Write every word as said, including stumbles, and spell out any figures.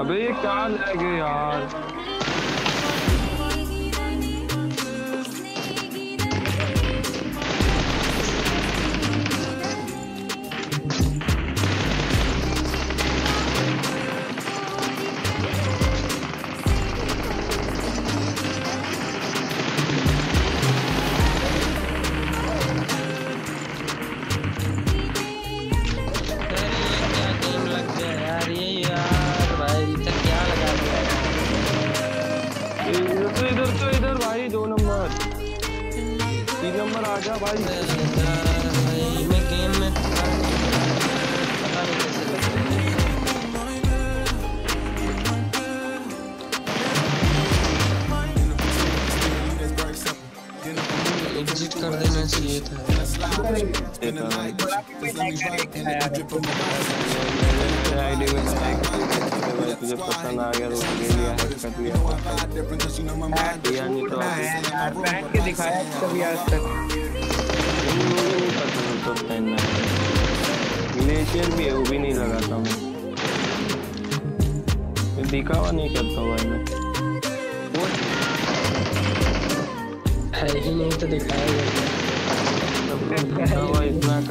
अबे ये क्या लग गया यार। ग्लेशियर भी है वो भी नहीं लगाता हूँ, दिखावा नहीं करता हुआ मैं, है ही नहीं तो दिखाया इतना